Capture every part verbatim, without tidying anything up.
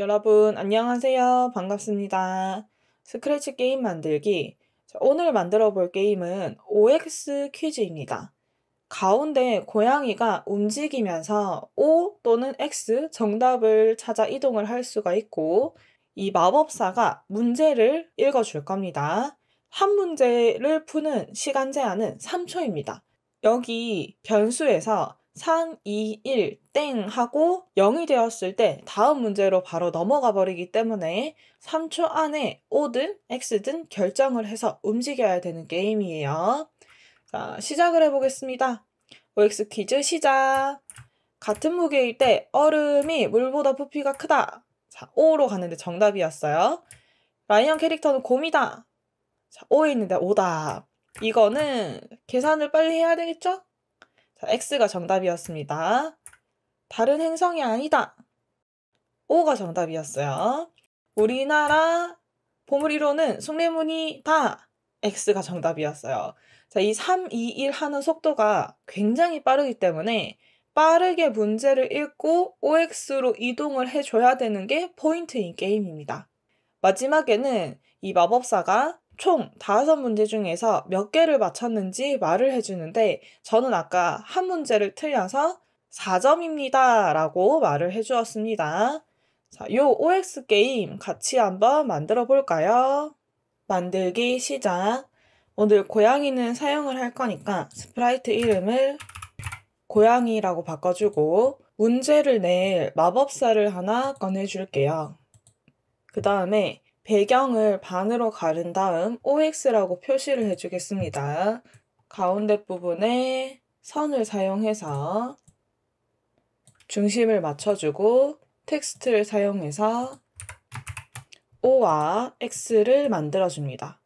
여러분 안녕하세요. 반갑습니다. 스크래치 게임 만들기. 자, 오늘 만들어 볼 게임은 오엑스 퀴즈입니다. 가운데 고양이가 움직이면서 O 또는 X 정답을 찾아 이동을 할 수가 있고, 이 마법사가 문제를 읽어줄 겁니다. 한 문제를 푸는 시간 제한은 삼 초입니다. 여기 변수에서 삼, 이, 일, 땡 하고 영이 되었을 때 다음 문제로 바로 넘어가 버리기 때문에 삼 초 안에 O든 X든 결정을 해서 움직여야 되는 게임이에요. 자, 시작을 해보겠습니다. 오엑스 퀴즈 시작! 같은 무게일 때 얼음이 물보다 부피가 크다. 자, O로 갔는데 정답이었어요. 라이언 캐릭터는 곰이다. 자, O에 있는데 오다. 이거는 계산을 빨리 해야 되겠죠? 자, X가 정답이었습니다. 다른 행성이 아니다. O가 정답이었어요. 우리나라 보물 일 호는 숭례문이다. X가 정답이었어요. 자, 이 삼, 이, 일 하는 속도가 굉장히 빠르기 때문에 빠르게 문제를 읽고 오엑스로 이동을 해줘야 되는 게 포인트인 게임입니다. 마지막에는 이 마법사가 총 다섯 문제 중에서 몇 개를 맞췄는지 말을 해주는데, 저는 아까 한 문제를 틀려서 사 점입니다 라고 말을 해주었습니다. 자, 요 오엑스 게임 같이 한번 만들어 볼까요? 만들기 시작! 오늘 고양이는 사용을 할 거니까 스프라이트 이름을 고양이라고 바꿔주고, 문제를 낼 마법사를 하나 꺼내줄게요. 그 다음에 배경을 반으로 가른 다음 오엑스라고 표시를 해주겠습니다. 가운데 부분에 선을 사용해서 중심을 맞춰주고, 텍스트를 사용해서 O와 X를 만들어줍니다.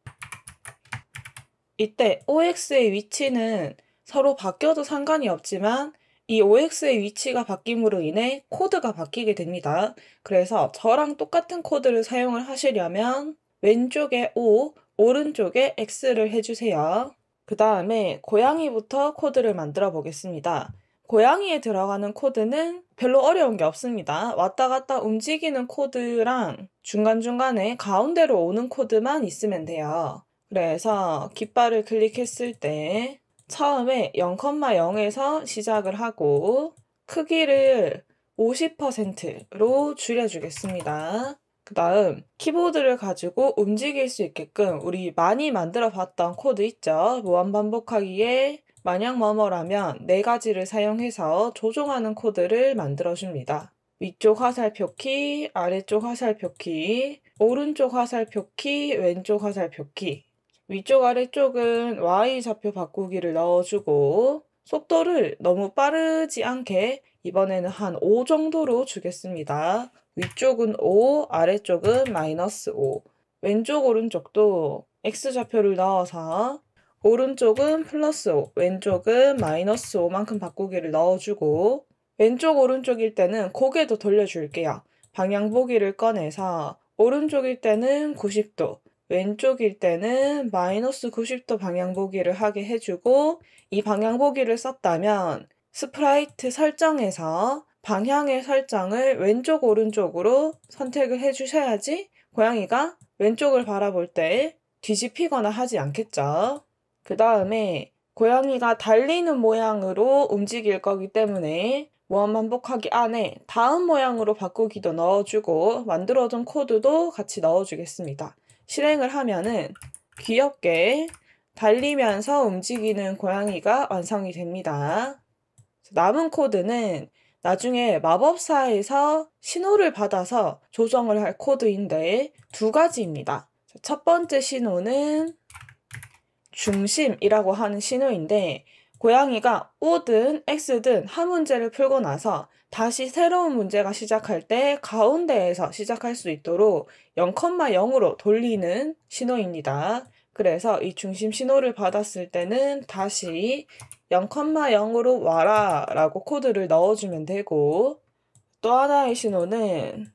이때 오엑스의 위치는 서로 바뀌어도 상관이 없지만 이 오엑스의 위치가 바뀜으로 인해 코드가 바뀌게 됩니다. 그래서 저랑 똑같은 코드를 사용을 하시려면 왼쪽에 O, 오른쪽에 X를 해주세요. 그 다음에 고양이부터 코드를 만들어 보겠습니다. 고양이에 들어가는 코드는 별로 어려운 게 없습니다. 왔다 갔다 움직이는 코드랑 중간중간에 가운데로 오는 코드만 있으면 돼요. 그래서 깃발을 클릭했을 때 처음에 영 영 에서 시작을 하고 크기를 오십 퍼센트로 줄여주겠습니다. 그 다음 키보드를 가지고 움직일 수 있게끔 우리 많이 만들어 봤던 코드 있죠? 무한반복하기에 만약 뭐뭐라면 네 가지를 사용해서 조종하는 코드를 만들어줍니다. 위쪽 화살표키, 아래쪽 화살표키, 오른쪽 화살표키, 왼쪽 화살표키. 위쪽 아래쪽은 와이좌표 바꾸기를 넣어주고, 속도를 너무 빠르지 않게 이번에는 한 오 정도로 주겠습니다. 위쪽은 오, 아래쪽은 마이너스 오. 왼쪽 오른쪽도 X좌표를 넣어서 오른쪽은 플러스 오, 왼쪽은 마이너스 오만큼 바꾸기를 넣어주고, 왼쪽 오른쪽일 때는 고개도 돌려줄게요. 방향 보기를 꺼내서 오른쪽일 때는 구십 도, 왼쪽일 때는 마이너스 구십 도 방향보기를 하게 해주고, 이 방향보기를 썼다면 스프라이트 설정에서 방향의 설정을 왼쪽 오른쪽으로 선택을 해주셔야지 고양이가 왼쪽을 바라볼 때 뒤집히거나 하지 않겠죠. 그 다음에 고양이가 달리는 모양으로 움직일 거기 때문에 무한반복하기 안에 다음 모양으로 바꾸기도 넣어주고, 만들어둔 코드도 같이 넣어주겠습니다. 실행을 하면은 귀엽게 달리면서 움직이는 고양이가 완성이 됩니다. 남은 코드는 나중에 마법사에서 신호를 받아서 조정을 할 코드인데 두 가지입니다. 첫 번째 신호는 중심이라고 하는 신호인데, 고양이가 O든 X든 한 문제를 풀고 나서 다시 새로운 문제가 시작할 때 가운데에서 시작할 수 있도록 영 영 으로 돌리는 신호입니다. 그래서 이 중심 신호를 받았을 때는 다시 영 영 으로 와라 라고 코드를 넣어주면 되고, 또 하나의 신호는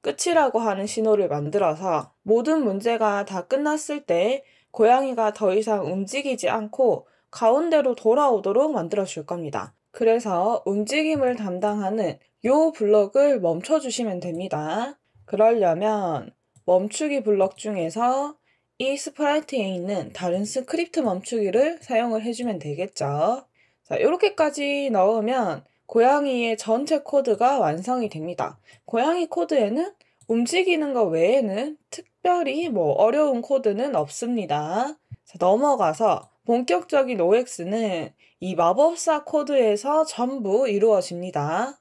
끝이라고 하는 신호를 만들어서 모든 문제가 다 끝났을 때 고양이가 더 이상 움직이지 않고 가운데로 돌아오도록 만들어 줄 겁니다. 그래서 움직임을 담당하는 요 블럭을 멈춰 주시면 됩니다. 그러려면 멈추기 블럭 중에서 이 스프라이트에 있는 다른 스크립트 멈추기를 사용을 해주면 되겠죠. 자, 이렇게까지 넣으면 고양이의 전체 코드가 완성이 됩니다. 고양이 코드에는 움직이는 것 외에는 특별히 뭐 어려운 코드는 없습니다. 자, 넘어가서 본격적인 오엑스는 이 마법사 코드에서 전부 이루어집니다.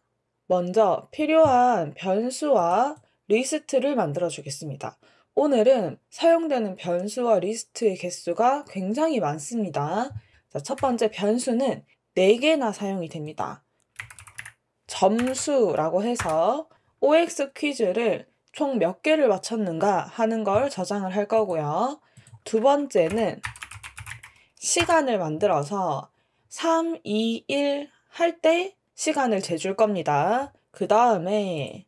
먼저 필요한 변수와 리스트를 만들어 주겠습니다. 오늘은 사용되는 변수와 리스트의 개수가 굉장히 많습니다. 자, 첫 번째 변수는 네 개나 사용이 됩니다. 점수라고 해서 오엑스 퀴즈를 총 몇 개를 맞췄는가 하는 걸 저장을 할 거고요. 두 번째는 시간을 만들어서 삼, 이, 일 할 때 시간을 재줄 겁니다. 그 다음에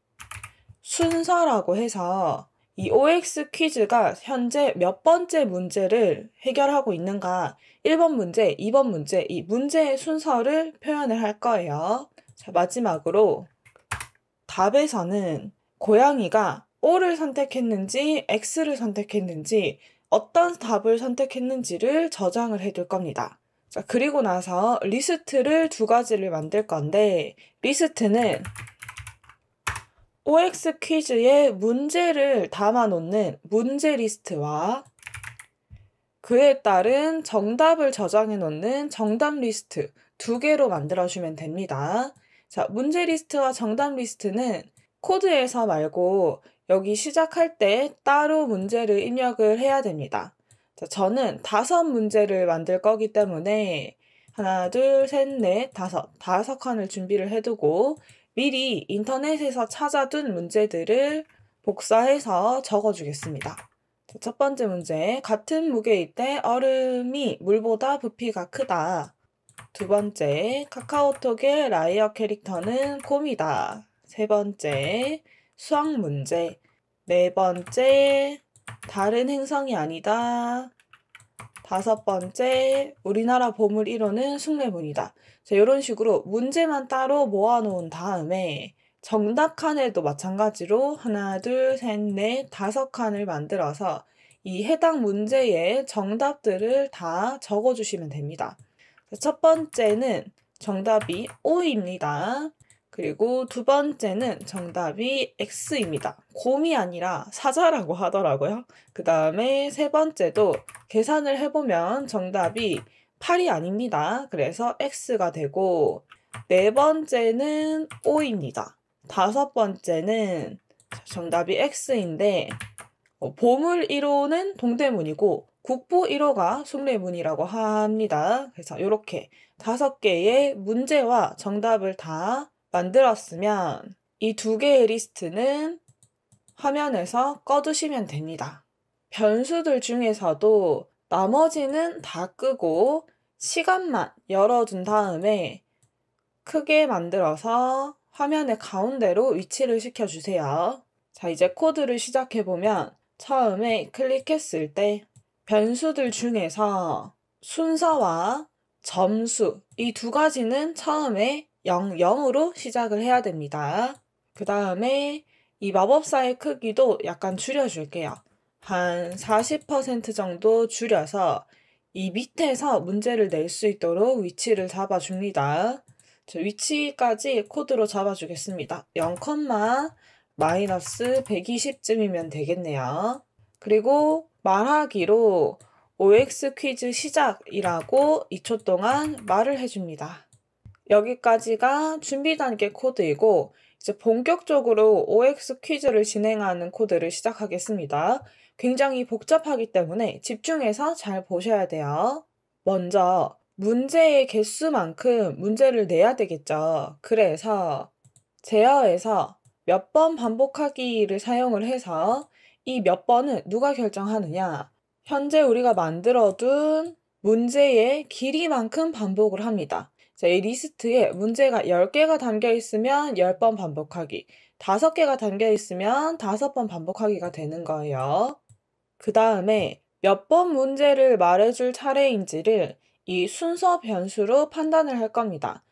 순서라고 해서 이 오엑스 퀴즈가 현재 몇 번째 문제를 해결하고 있는가, 일 번 문제, 이 번 문제, 이 문제의 순서를 표현을 할 거예요. 자, 마지막으로 답에서는 고양이가 O를 선택했는지 X를 선택했는지 어떤 답을 선택했는지를 저장을 해둘 겁니다. 자, 그리고 나서 리스트를 두 가지를 만들 건데, 리스트는 오엑스 퀴즈에 문제를 담아놓는 문제 리스트와 그에 따른 정답을 저장해놓는 정답 리스트 두 개로 만들어주면 됩니다. 자, 문제 리스트와 정답 리스트는 코드에서 말고 여기 시작할 때 따로 문제를 입력을 해야 됩니다. 자, 저는 다섯 문제를 만들 거기 때문에 하나, 둘, 셋, 넷, 다섯, 다섯 칸을 준비를 해두고 미리 인터넷에서 찾아둔 문제들을 복사해서 적어주겠습니다. 자, 첫 번째 문제, 같은 무게일 때 얼음이 물보다 부피가 크다. 두 번째, 카카오톡의 라이어 캐릭터는 곰이다. 세 번째, 수학 문제. 네 번째, 다른 행성이 아니다. 다섯 번째, 우리나라 보물 일 호는 숭례문이다. 자, 이런 식으로 문제만 따로 모아놓은 다음에 정답 칸에도 마찬가지로 하나, 둘, 셋, 넷, 다섯 칸을 만들어서 이 해당 문제의 정답들을 다 적어주시면 됩니다. 자, 첫 번째는 정답이 O입니다. 그리고 두 번째는 정답이 X입니다. 곰이 아니라 사자라고 하더라고요. 그 다음에 세 번째도 계산을 해보면 정답이 팔이 아닙니다. 그래서 X가 되고, 네 번째는 O입니다. 다섯 번째는 정답이 X인데 보물 일 호는 동대문이고 국보 일 호가 숭례문이라고 합니다. 그래서 이렇게 다섯 개의 문제와 정답을 다 만들었으면 이 두 개의 리스트는 화면에서 꺼두시면 됩니다. 변수들 중에서도 나머지는 다 끄고 시간만 열어둔 다음에 크게 만들어서 화면의 가운데로 위치를 시켜주세요. 자, 이제 코드를 시작해보면 처음에 클릭했을 때 변수들 중에서 순서와 점수 이 두 가지는 처음에 영, 영으로 시작을 해야 됩니다. 그 다음에 이 마법사의 크기도 약간 줄여줄게요. 한 사십 퍼센트 정도 줄여서 이 밑에서 문제를 낼 수 있도록 위치를 잡아줍니다. 저 위치까지 코드로 잡아주겠습니다. 영, 마이너스 백이십쯤이면 되겠네요. 그리고 말하기로 오엑스 퀴즈 시작이라고 이 초 동안 말을 해줍니다. 여기까지가 준비 단계 코드이고, 이제 본격적으로 오엑스 퀴즈를 진행하는 코드를 시작하겠습니다. 굉장히 복잡하기 때문에 집중해서 잘 보셔야 돼요. 먼저 문제의 개수만큼 문제를 내야 되겠죠. 그래서 제어에서 몇 번 반복하기를 사용을 해서 이 몇 번은 누가 결정하느냐, 현재 우리가 만들어둔 문제의 길이만큼 반복을 합니다. 자, 이 리스트에 문제가 열 개가 담겨 있으면 열 번 반복하기, 다섯 개가 담겨 있으면 다섯 번 반복하기가 되는 거예요. 그 다음에 몇 번 문제를 말해줄 차례인지를 이 순서 변수로 판단을 할 겁니다.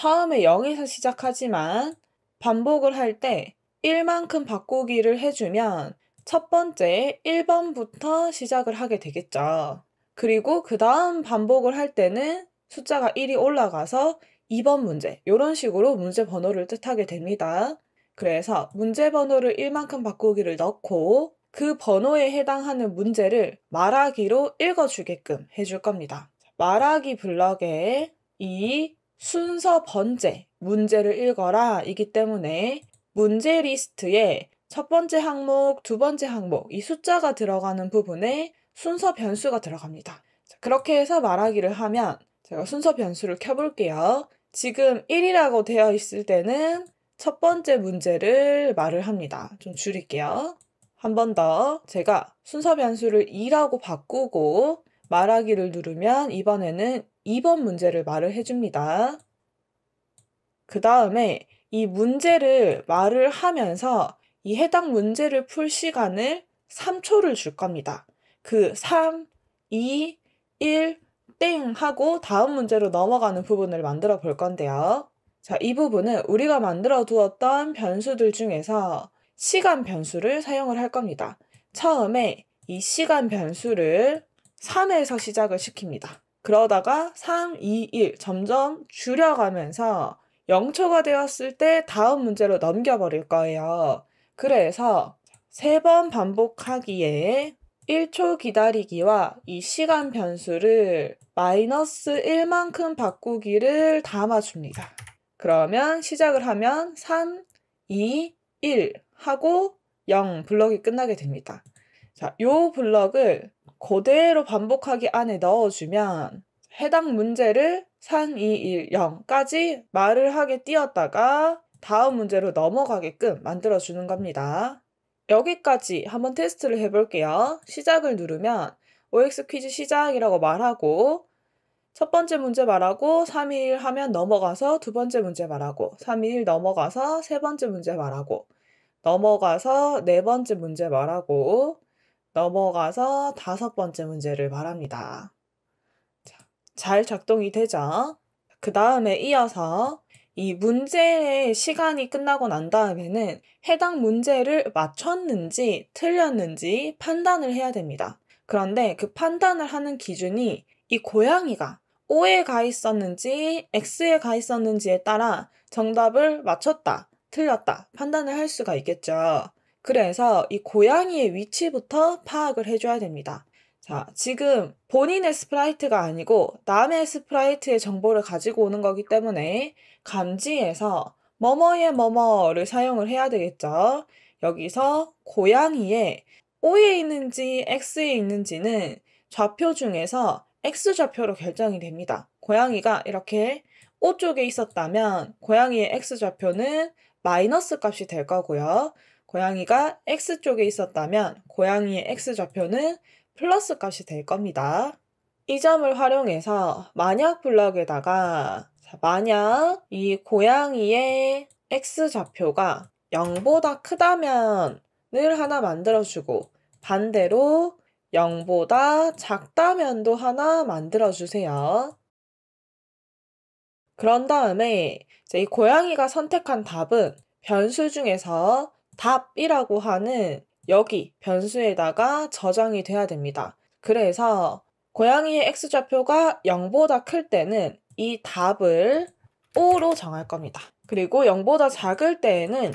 처음에 영에서 시작하지만 반복을 할 때 일만큼 바꾸기를 해주면 첫 번째 일 번부터 시작을 하게 되겠죠. 그리고 그 다음 반복을 할 때는 숫자가 일이 올라가서 이 번 문제, 이런 식으로 문제 번호를 뜻하게 됩니다. 그래서 문제 번호를 일만큼 바꾸기를 넣고 그 번호에 해당하는 문제를 말하기로 읽어주게끔 해줄 겁니다. 말하기 블럭에 이 순서 번째 문제를 읽어라 이기 때문에 문제 리스트에 첫 번째 항목, 두 번째 항목 이 숫자가 들어가는 부분에 순서 변수가 들어갑니다. 그렇게 해서 말하기를 하면 제가 순서 변수를 켜볼게요. 지금 일이라고 되어 있을 때는 첫 번째 문제를 말을 합니다. 좀 줄일게요. 한 번 더 제가 순서 변수를 이라고 바꾸고 말하기를 누르면 이번에는 이 번 문제를 말을 해줍니다. 그 다음에 이 문제를 말을 하면서 이 해당 문제를 풀 시간을 삼 초를 줄 겁니다. 그 삼, 이, 일, 땡 하고 다음 문제로 넘어가는 부분을 만들어 볼 건데요. 자, 이 부분은 우리가 만들어 두었던 변수들 중에서 시간 변수를 사용을 할 겁니다. 처음에 이 시간 변수를 삼에서 시작을 시킵니다. 그러다가 삼, 이, 일 점점 줄여가면서 영 초가 되었을 때 다음 문제로 넘겨버릴 거예요. 그래서 세 번 반복하기에 일 초 기다리기와 이 시간 변수를 마이너스 일만큼 바꾸기를 담아줍니다. 그러면 시작을 하면 삼, 이, 일 하고 영 블럭이 끝나게 됩니다. 자, 요 블럭을 그대로 반복하기 안에 넣어주면 해당 문제를 삼, 이, 일, 영까지 말을 하게 띄었다가 다음 문제로 넘어가게끔 만들어주는 겁니다. 여기까지 한번 테스트를 해볼게요. 시작을 누르면 오엑스 퀴즈 시작이라고 말하고 첫 번째 문제 말하고 삼, 이, 일 하면 넘어가서 두 번째 문제 말하고 삼, 이, 일 넘어가서 세 번째 문제 말하고 넘어가서 네 번째 문제 말하고 넘어가서 다섯 번째 문제를 말합니다. 잘 작동이 되죠? 그 다음에 이어서 이 문제의 시간이 끝나고 난 다음에는 해당 문제를 맞췄는지 틀렸는지 판단을 해야 됩니다. 그런데 그 판단을 하는 기준이 이 고양이가 O에 가 있었는지 X에 가 있었는지에 따라 정답을 맞췄다, 틀렸다 판단을 할 수가 있겠죠. 그래서 이 고양이의 위치부터 파악을 해줘야 됩니다. 자, 지금 본인의 스프라이트가 아니고 남의 스프라이트의 정보를 가지고 오는 거기 때문에 감지에서 뭐뭐의 뭐뭐를 사용을 해야 되겠죠. 여기서 고양이의 O에 있는지 X에 있는지는 좌표 중에서 X좌표로 결정이 됩니다. 고양이가 이렇게 O 쪽에 있었다면 고양이의 X좌표는 마이너스 값이 될 거고요. 고양이가 X 쪽에 있었다면 고양이의 X좌표는 플러스 값이 될 겁니다. 이 점을 활용해서 만약 블럭에다가 만약 이 고양이의 X좌표가 영보다 크다면을 하나 만들어주고 반대로 영보다 작다면도 하나 만들어주세요. 그런 다음에 이제 이 고양이가 선택한 답은 변수 중에서 답이라고 하는 여기 변수에다가 저장이 돼야 됩니다. 그래서 고양이의 X좌표가 영보다 클 때는 이 답을 O로 정할 겁니다. 그리고 영보다 작을 때에는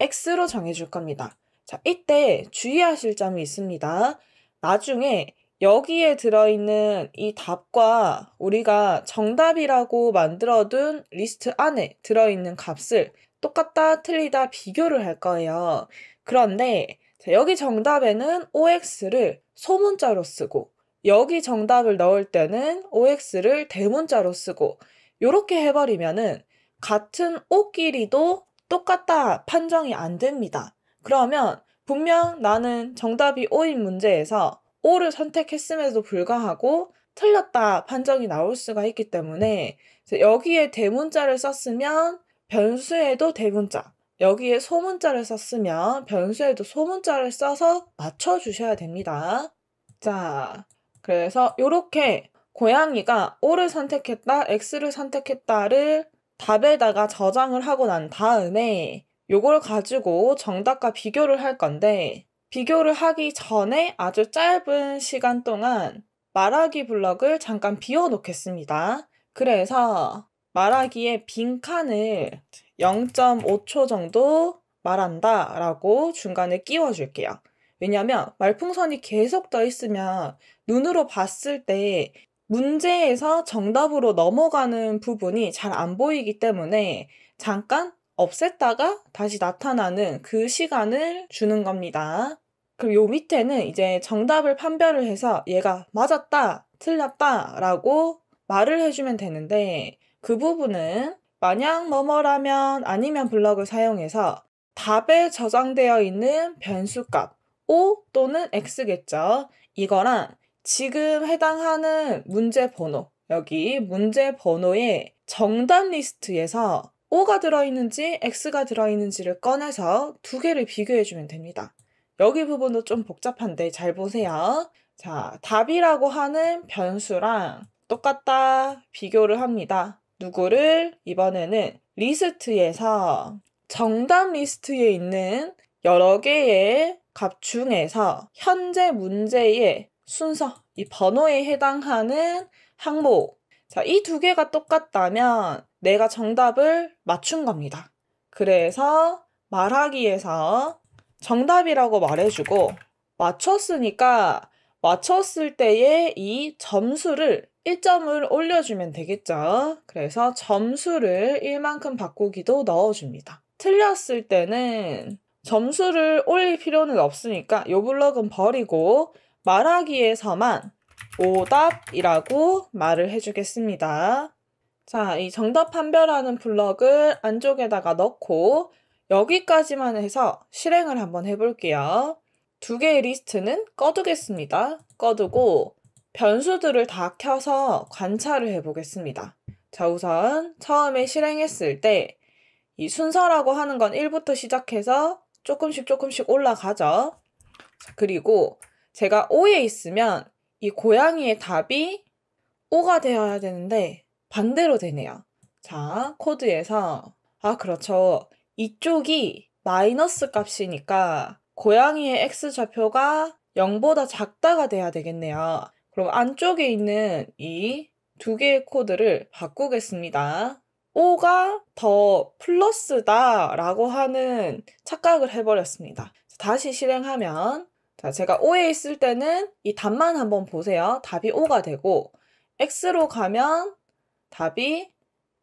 X로 정해줄 겁니다. 자, 이때 주의하실 점이 있습니다. 나중에 여기에 들어있는 이 답과 우리가 정답이라고 만들어둔 리스트 안에 들어있는 값을 똑같다, 틀리다 비교를 할 거예요. 그런데 자, 여기 정답에는 오엑스를 소문자로 쓰고 여기 정답을 넣을 때는 오엑스를 대문자로 쓰고 이렇게 해버리면은 같은 O끼리도 똑같다 판정이 안 됩니다. 그러면 분명 나는 정답이 O인 문제에서 O를 선택했음에도 불구하고 틀렸다 판정이 나올 수가 있기 때문에 여기에 대문자를 썼으면 변수에도 대문자, 여기에 소문자를 썼으면 변수에도 소문자를 써서 맞춰주셔야 됩니다. 자, 그래서 이렇게 고양이가 O를 선택했다, X를 선택했다를 답에다가 저장을 하고 난 다음에 이 요걸 가지고 정답과 비교를 할 건데, 비교를 하기 전에 아주 짧은 시간 동안 말하기 블럭을 잠깐 비워 놓겠습니다. 그래서 말하기의 빈칸을 영 점 오 초 정도 말한다 라고 중간에 끼워줄게요. 왜냐면 말풍선이 계속 떠 있으면 눈으로 봤을 때 문제에서 정답으로 넘어가는 부분이 잘 안 보이기 때문에 잠깐 없앴다가 다시 나타나는 그 시간을 주는 겁니다. 그리고 요 밑에는 이제 정답을 판별을 해서 얘가 맞았다, 틀렸다 라고 말을 해주면 되는데, 그 부분은 만약 뭐뭐라면 아니면 블럭을 사용해서 답에 저장되어 있는 변수값 O 또는 X겠죠. 이거랑 지금 해당하는 문제 번호, 여기 문제 번호의 정답 리스트에서 O가 들어있는지 X가 들어있는지를 꺼내서 두 개를 비교해주면 됩니다. 여기 부분도 좀 복잡한데 잘 보세요. 자, 답이라고 하는 변수랑 똑같다 비교를 합니다. 누구를? 이번에는 리스트에서 정답 리스트에 있는 여러 개의 값 중에서 현재 문제의 순서, 이 번호에 해당하는 항목, 자, 이 두 개가 똑같다면 내가 정답을 맞춘 겁니다. 그래서 말하기에서 정답이라고 말해주고, 맞췄으니까 맞췄을 때의 이 점수를 일 점을 올려주면 되겠죠. 그래서 점수를 일만큼 바꾸기도 넣어줍니다. 틀렸을 때는 점수를 올릴 필요는 없으니까 이 블럭은 버리고 말하기에서만 오답이라고 말을 해주겠습니다. 자, 이 정답 판별하는 블럭을 안쪽에다가 넣고 여기까지만 해서 실행을 한번 해볼게요. 두 개의 리스트는 꺼두겠습니다. 꺼두고 변수들을 다 켜서 관찰을 해보겠습니다. 자, 우선 처음에 실행했을 때 이 순서라고 하는 건 일부터 시작해서 조금씩 조금씩 올라가죠. 자, 그리고 제가 오에 있으면 이 고양이의 답이 오가 되어야 되는데 반대로 되네요. 자, 코드에서 아 그렇죠. 이쪽이 마이너스 값이니까 고양이의 X좌표가 영보다 작다가 돼야 되겠네요. 그럼 안쪽에 있는 이 두 개의 코드를 바꾸겠습니다. O가 더 플러스다 라고 하는 착각을 해버렸습니다. 다시 실행하면, 자, 제가 O에 있을 때는 이 답만 한번 보세요. 답이 O가 되고 X로 가면 답이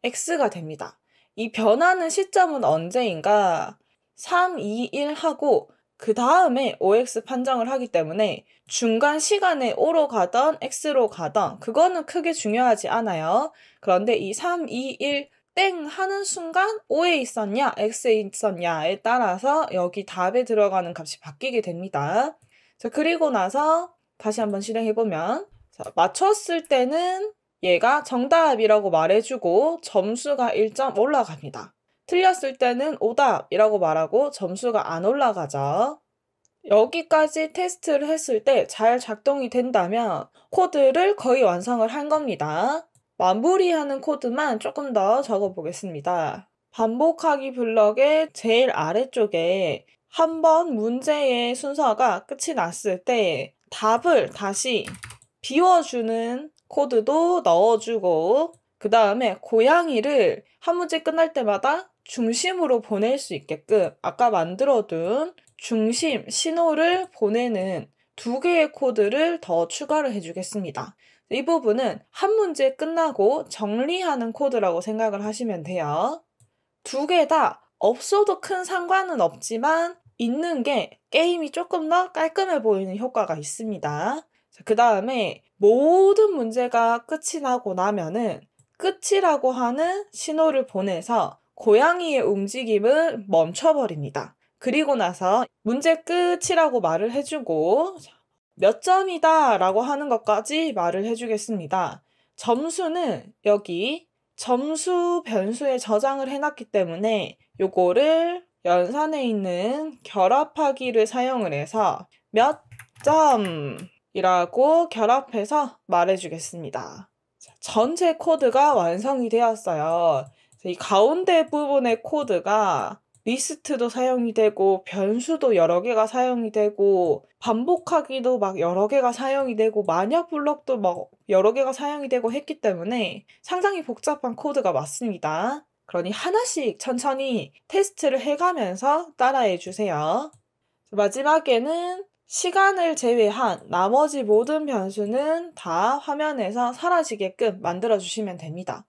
X가 됩니다. 이 변하는 시점은 언제인가? 삼, 이, 일 하고 그 다음에 오엑스 판정을 하기 때문에 중간 시간에 O로 가던 X로 가던 그거는 크게 중요하지 않아요. 그런데 이 삼, 이, 일 땡 하는 순간 O에 있었냐 X에 있었냐에 따라서 여기 답에 들어가는 값이 바뀌게 됩니다. 자, 그리고 나서 다시 한번 실행해보면, 자, 맞췄을 때는 얘가 정답이라고 말해주고 점수가 일 점 올라갑니다. 틀렸을 때는 오답이라고 말하고 점수가 안 올라가죠. 여기까지 테스트를 했을 때 잘 작동이 된다면 코드를 거의 완성을 한 겁니다. 마무리하는 코드만 조금 더 적어보겠습니다. 반복하기 블럭의 제일 아래쪽에 한 번 문제의 순서가 끝이 났을 때 답을 다시 비워주는 코드도 넣어주고, 그 다음에 고양이를 한 문제 끝날 때마다 중심으로 보낼 수 있게끔 아까 만들어둔 중심 신호를 보내는 두 개의 코드를 더 추가를 해주겠습니다. 이 부분은 한 문제 끝나고 정리하는 코드라고 생각을 하시면 돼요. 두 개 다 없어도 큰 상관은 없지만 있는 게 게임이 조금 더 깔끔해 보이는 효과가 있습니다. 그 다음에 모든 문제가 끝이 나고 나면은 끝이라고 하는 신호를 보내서 고양이의 움직임을 멈춰버립니다. 그리고 나서 문제 끝이라고 말을 해주고 몇 점이다 라고 하는 것까지 말을 해주겠습니다. 점수는 여기 점수 변수에 저장을 해놨기 때문에 요거를 연산에 있는 결합하기를 사용을 해서 몇 점이라고 결합해서 말해주겠습니다. 전체 코드가 완성이 되었어요. 이 가운데 부분의 코드가 리스트도 사용이 되고 변수도 여러 개가 사용이 되고 반복하기도 막 여러 개가 사용이 되고 마녀 블록도 막 여러 개가 사용이 되고 했기 때문에 상당히 복잡한 코드가 맞습니다. 그러니 하나씩 천천히 테스트를 해가면서 따라해주세요. 마지막에는 시간을 제외한 나머지 모든 변수는 다 화면에서 사라지게끔 만들어주시면 됩니다.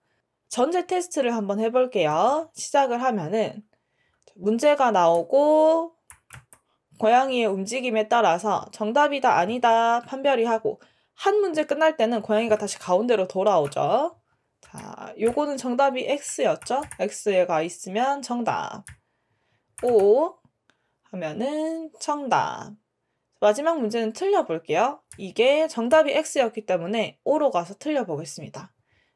전체 테스트를 한번 해볼게요. 시작을 하면은 문제가 나오고 고양이의 움직임에 따라서 정답이다 아니다 판별이 하고, 한 문제 끝날 때는 고양이가 다시 가운데로 돌아오죠. 자, 요거는 정답이 X였죠. X가 있으면 정답, O 하면은 정답. 마지막 문제는 틀려볼게요. 이게 정답이 X였기 때문에 O로 가서 틀려보겠습니다.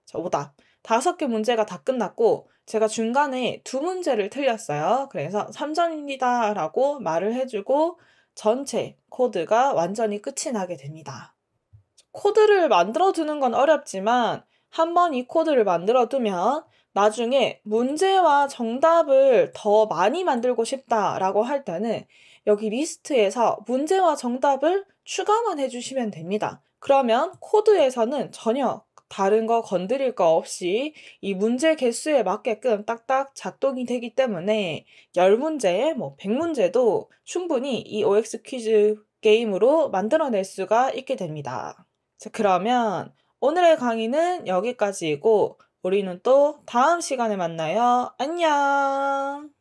자, 오답. 다섯 개 문제가 다 끝났고 제가 중간에 두 문제를 틀렸어요. 그래서 삼 점입니다 라고 말을 해주고 전체 코드가 완전히 끝이 나게 됩니다. 코드를 만들어두는 건 어렵지만 한번 이 코드를 만들어두면 나중에 문제와 정답을 더 많이 만들고 싶다라고 할 때는 여기 리스트에서 문제와 정답을 추가만 해주시면 됩니다. 그러면 코드에서는 전혀 다른 거 건드릴 거 없이 이 문제 개수에 맞게끔 딱딱 작동이 되기 때문에 십 문제, 뭐 백 문제도 충분히 이 오엑스 퀴즈 게임으로 만들어낼 수가 있게 됩니다. 자, 그러면 오늘의 강의는 여기까지이고 우리는 또 다음 시간에 만나요. 안녕!